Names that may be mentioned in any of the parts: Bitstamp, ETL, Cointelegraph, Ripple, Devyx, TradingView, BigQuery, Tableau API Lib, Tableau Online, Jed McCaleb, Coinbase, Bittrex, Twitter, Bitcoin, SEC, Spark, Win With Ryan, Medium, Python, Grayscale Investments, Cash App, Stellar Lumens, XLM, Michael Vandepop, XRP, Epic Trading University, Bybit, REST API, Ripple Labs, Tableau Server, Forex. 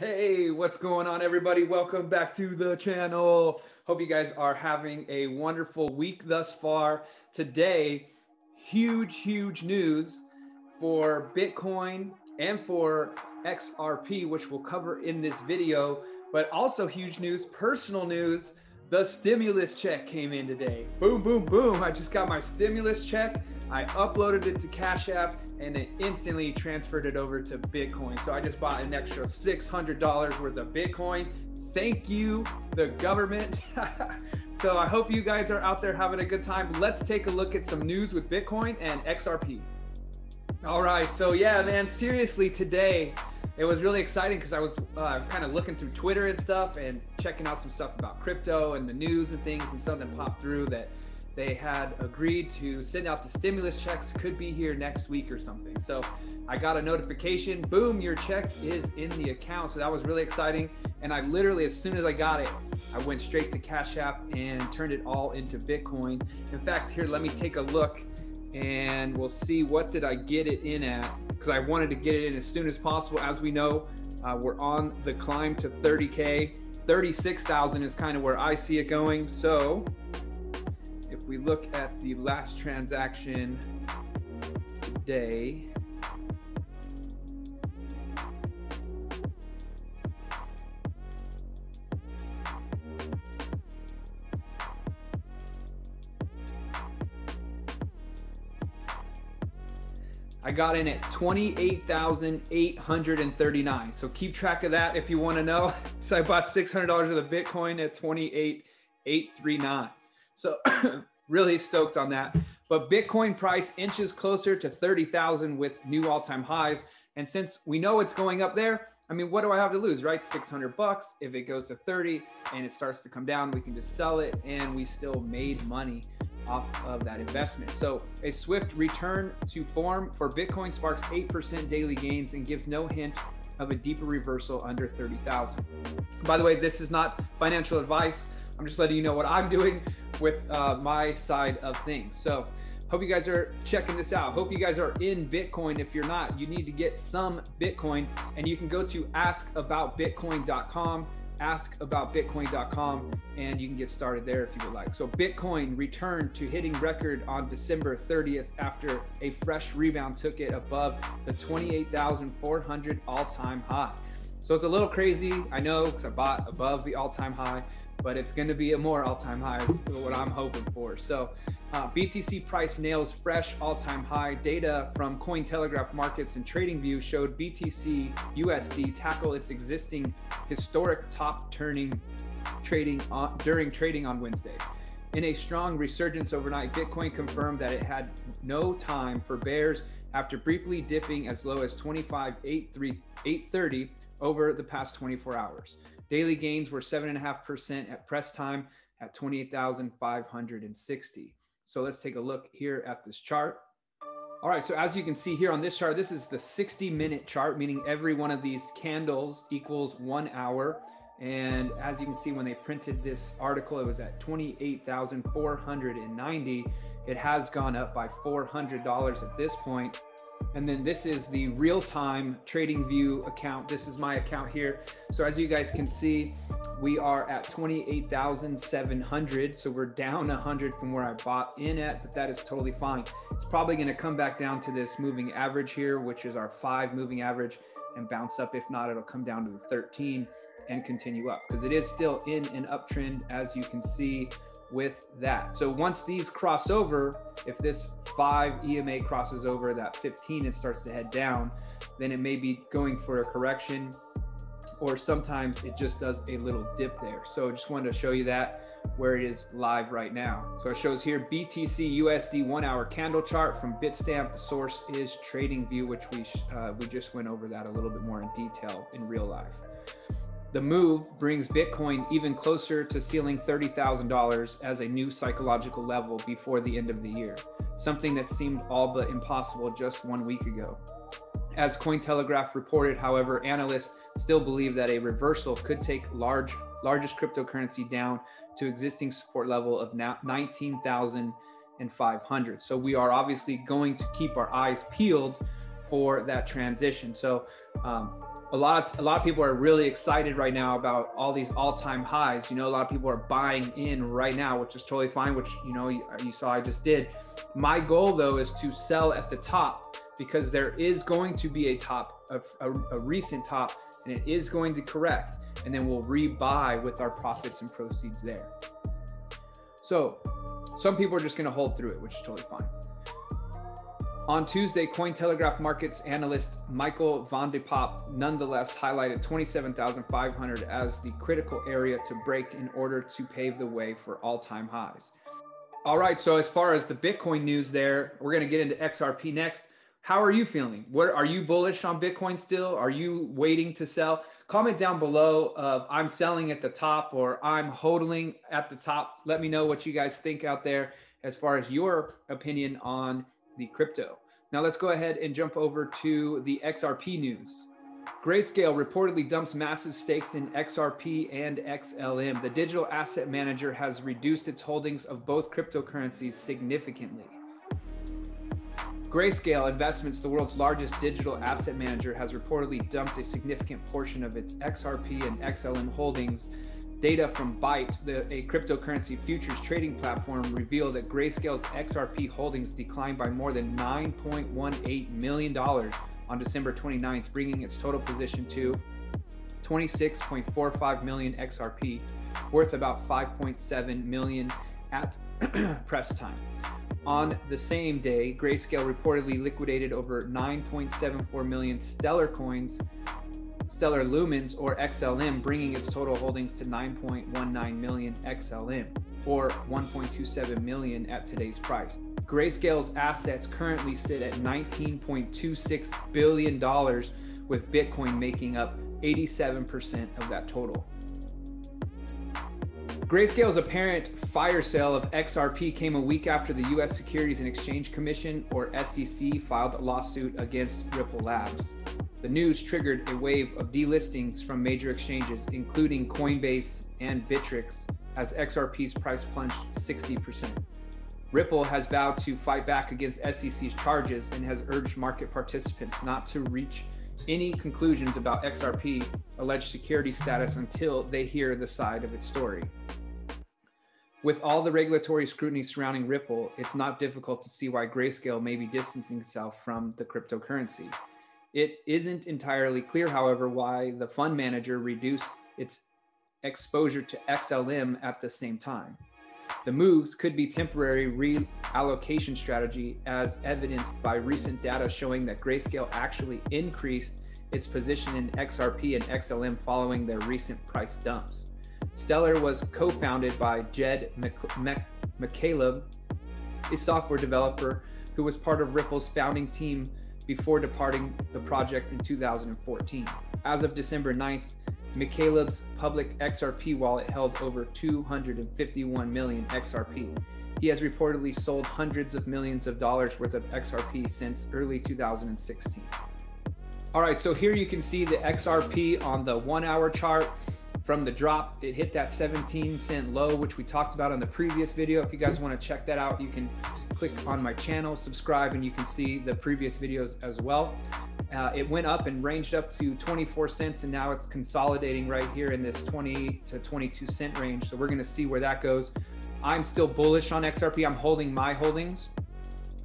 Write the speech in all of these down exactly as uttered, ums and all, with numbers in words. Hey, what's going on, everybody? Welcome back to the channel. Hope you guys are having a wonderful week thus far. Today, huge, huge news for Bitcoin and for X R P, which we'll cover in this video, but also huge news, personal news. The stimulus check came in today. Boom, boom, boom. I just got my stimulus check. I uploaded it to Cash App and it instantly transferred it over to Bitcoin. So I just bought an extra six hundred dollars worth of Bitcoin. Thank you, the government. So I hope you guys are out there having a good time. Let's take a look at some news with Bitcoin and X R P. All right, so yeah, man, seriously, today, it was really exciting because I was uh, kind of looking through Twitter and stuff and checking out some stuff about crypto and the news and things, and something popped through that they had agreed to send out the stimulus checks, could be here next week or something. So I got a notification, boom, your check is in the account. So that was really exciting. And I literally, as soon as I got it, I went straight to Cash App and turned it all into Bitcoin. In fact, here, let me take a look and we'll see what did I get it in at, because I wanted to get it in as soon as possible. As we know, uh, we're on the climb to thirty K. thirty-six thousand is kind of where I see it going. So if we look at the last transaction today, I got in at twenty-eight thousand eight hundred thirty-nine. So keep track of that if you want to know. So I bought six hundred dollars of the Bitcoin at twenty-eight thousand eight hundred thirty-nine. So really stoked on that. But Bitcoin price inches closer to thirty thousand with new all-time highs. And since we know it's going up there, I mean, what do I have to lose, right? six hundred bucks. If it goes to thirty and it starts to come down, we can just sell it and we still made money off of that investment. So a swift return to form for Bitcoin sparks eight percent daily gains and gives no hint of a deeper reversal under thirty thousand. By the way, this is not financial advice. I'm just letting you know what I'm doing with uh, my side of things. So hope you guys are checking this out. Hope you guys are in Bitcoin. If you're not, you need to get some Bitcoin, and you can go to ask about bitcoin dot com. ask about bitcoin dot com and you can get started there if you would like. So Bitcoin returned to hitting record on December thirtieth after a fresh rebound took it above the twenty-eight thousand four hundred all-time high. So it's a little crazy, I know, because I bought above the all-time high, but it's going to be a more all-time high is what I'm hoping for. So uh, B T C price nails fresh all-time high. Data from Cointelegraph markets and TradingView showed B T C U S D tackle its existing historic top turning trading on, during trading on Wednesday. In a strong resurgence overnight, Bitcoin confirmed that it had no time for bears after briefly dipping as low as twenty-five thousand eight hundred thirty over the past twenty-four hours. Daily gains were seven point five percent at press time at twenty-eight thousand five hundred sixty. So let's take a look here at this chart. All right, so as you can see here on this chart, this is the sixty minute chart, meaning every one of these candles equals one hour. And as you can see, when they printed this article, it was at twenty-eight thousand four hundred ninety. It has gone up by four hundred dollars at this point. And then this is the real-time TradingView account. This is my account here. So as you guys can see, we are at twenty-eight thousand seven hundred. So we're down one hundred from where I bought in at, but that is totally fine. It's probably going to come back down to this moving average here, which is our five moving average, and bounce up. If not, it'll come down to the thirteen and continue up, because it is still in an uptrend, as you can see with that. So once these cross over, if this five E M A crosses over that fifteen and starts to head down, then it may be going for a correction, or sometimes it just does a little dip there. So just wanted to show you that where it is live right now. So it shows here B T C U S D one hour candle chart from Bitstamp. The source is TradingView, which we uh, we just went over that a little bit more in detail in real life. The move brings Bitcoin even closer to sealing thirty thousand dollars as a new psychological level before the end of the year, something that seemed all but impossible just one week ago. As Cointelegraph reported, however, analysts still believe that a reversal could take large, largest cryptocurrency down to existing support level of nineteen thousand five hundred. So we are obviously going to keep our eyes peeled for that transition. So um, a lot of, a lot of people are really excited right now about all these all-time highs. You know, a lot of people are buying in right now, which is totally fine, which, you know, you, you saw I just did. My goal though is to sell at the top, because there is going to be a top, a, a, a recent top, and it is going to correct. And then we'll rebuy with our profits and proceeds there. So some people are just gonna hold through it, which is totally fine. On Tuesday, Cointelegraph markets analyst Michael Vandepop nonetheless highlighted twenty-seven thousand five hundred as the critical area to break in order to pave the way for all-time highs. All right, so as far as the Bitcoin news there, we're gonna get into X R P next. How are you feeling? What, are you bullish on Bitcoin still? Are you waiting to sell? Comment down below of I'm selling at the top or I'm hodling at the top. Let me know what you guys think out there as far as your opinion on the crypto. Now let's go ahead and jump over to the X R P news. Grayscale reportedly dumps massive stakes in X R P and X L M. The digital asset manager has reduced its holdings of both cryptocurrencies significantly. Grayscale Investments, the world's largest digital asset manager, has reportedly dumped a significant portion of its X R P and X L M holdings. Data from Bybit, the, a cryptocurrency futures trading platform, revealed that Grayscale's X R P holdings declined by more than nine point one eight million dollars on December twenty-ninth, bringing its total position to twenty-six point four five million X R P, worth about five point seven million at press time. On the same day, Grayscale reportedly liquidated over nine point seven four million Stellar coins, Stellar Lumens, or X L M, bringing its total holdings to nine point one nine million X L M, or one point two seven million at today's price. Grayscale's assets currently sit at nineteen point two six billion dollars, with Bitcoin making up eighty-seven percent of that total. Grayscale's apparent fire sale of X R P came a week after the U S Securities and Exchange Commission, or S E C, filed a lawsuit against Ripple Labs. The news triggered a wave of delistings from major exchanges, including Coinbase and Bittrex, as X R P's price plunged sixty percent. Ripple has vowed to fight back against S E C's charges and has urged market participants not to reach any conclusions about X R P alleged security status until they hear the side of its story. With all the regulatory scrutiny surrounding Ripple, it's not difficult to see why Grayscale may be distancing itself from the cryptocurrency. It isn't entirely clear, however, why the fund manager reduced its exposure to X L M at the same time. The moves could be temporary reallocation strategy, as evidenced by recent data showing that Grayscale actually increased its position in X R P and X L M following their recent price dumps. Stellar was co-founded by Jed McCaleb, a software developer who was part of Ripple's founding team before departing the project in two thousand fourteen. As of December ninth, McCaleb's public X R P wallet held over two hundred fifty-one million X R P. He has reportedly sold hundreds of millions of dollars worth of X R P since early two thousand sixteen. All right, so here you can see the X R P on the one hour chart. From the drop, it hit that seventeen cent low, which we talked about in the previous video. If you guys want to check that out, you can click on my channel, subscribe, and you can see the previous videos as well. Uh, it went up and ranged up to twenty-four cents, and now it's consolidating right here in this twenty to twenty-two cent range. So we're gonna see where that goes. I'm still bullish on X R P. I'm holding my holdings.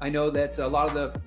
I know that a lot of the,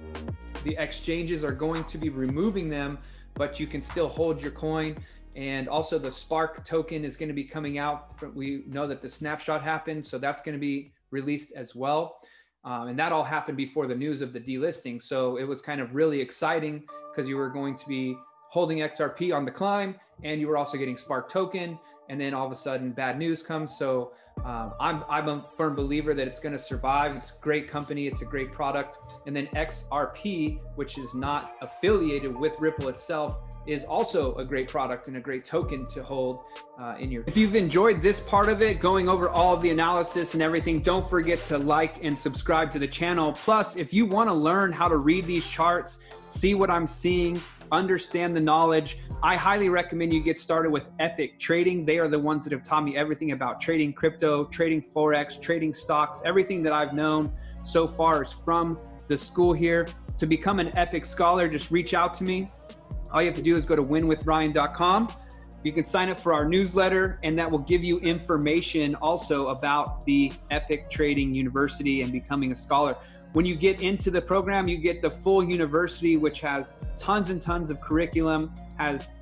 the exchanges are going to be removing them, but you can still hold your coin. And also the Spark token is gonna be coming out. We know that the snapshot happened, so that's gonna be released as well. Um, and that all happened before the news of the delisting. So it was kind of really exciting, because you were going to be holding X R P on the climb, and you were also getting Spark token, and then all of a sudden bad news comes. So um, I'm, I'm a firm believer that it's gonna survive. It's a great company, it's a great product. And then X R P, which is not affiliated with Ripple itself, is also a great product and a great token to hold uh, in your. If you've enjoyed this part of it, going over all of the analysis and everything, don't forget to like and subscribe to the channel. Plus, if you wanna learn how to read these charts, see what I'm seeing, understand the knowledge, I highly recommend you get started with Epic Trading. They are the ones that have taught me everything about trading crypto, trading Forex, trading stocks. Everything that I've known so far is from the school here. To become an Epic Scholar, just reach out to me. all you have to do is go to win with ryan dot com. You can sign up for our newsletter, and that will give you information also about the Epic Trading University and becoming a scholar. When you get into the program, you get the full university, which has tons and tons of curriculum, has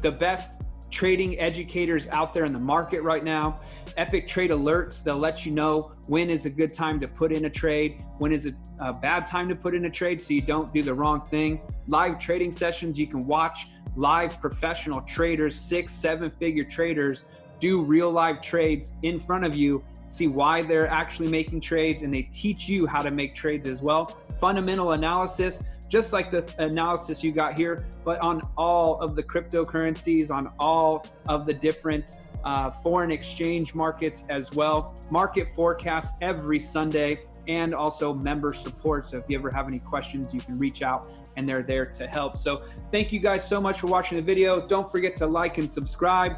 the best trading educators out there in the market right now. Epic Trade Alerts, they'll let you know when is a good time to put in a trade, when is a, a bad time to put in a trade so you don't do the wrong thing. Live trading sessions, you can watch live professional traders, six, seven figure traders, do real live trades in front of you, see why they're actually making trades, and they teach you how to make trades as well. Fundamental analysis, just like the analysis you got here, but on all of the cryptocurrencies, on all of the different uh, foreign exchange markets as well. Market forecasts every Sunday, and also member support. So if you ever have any questions, you can reach out and they're there to help. So thank you guys so much for watching the video. Don't forget to like and subscribe.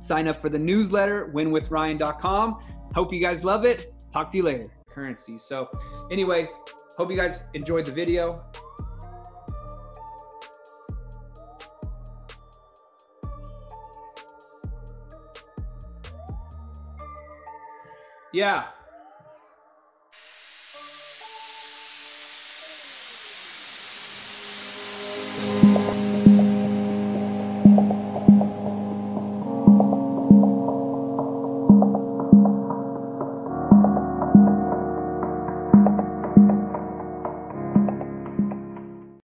Sign up for the newsletter, win with ryan dot com. Hope you guys love it. Talk to you later. Currency. So anyway, hope you guys enjoyed the video. Yeah. We'll be right back.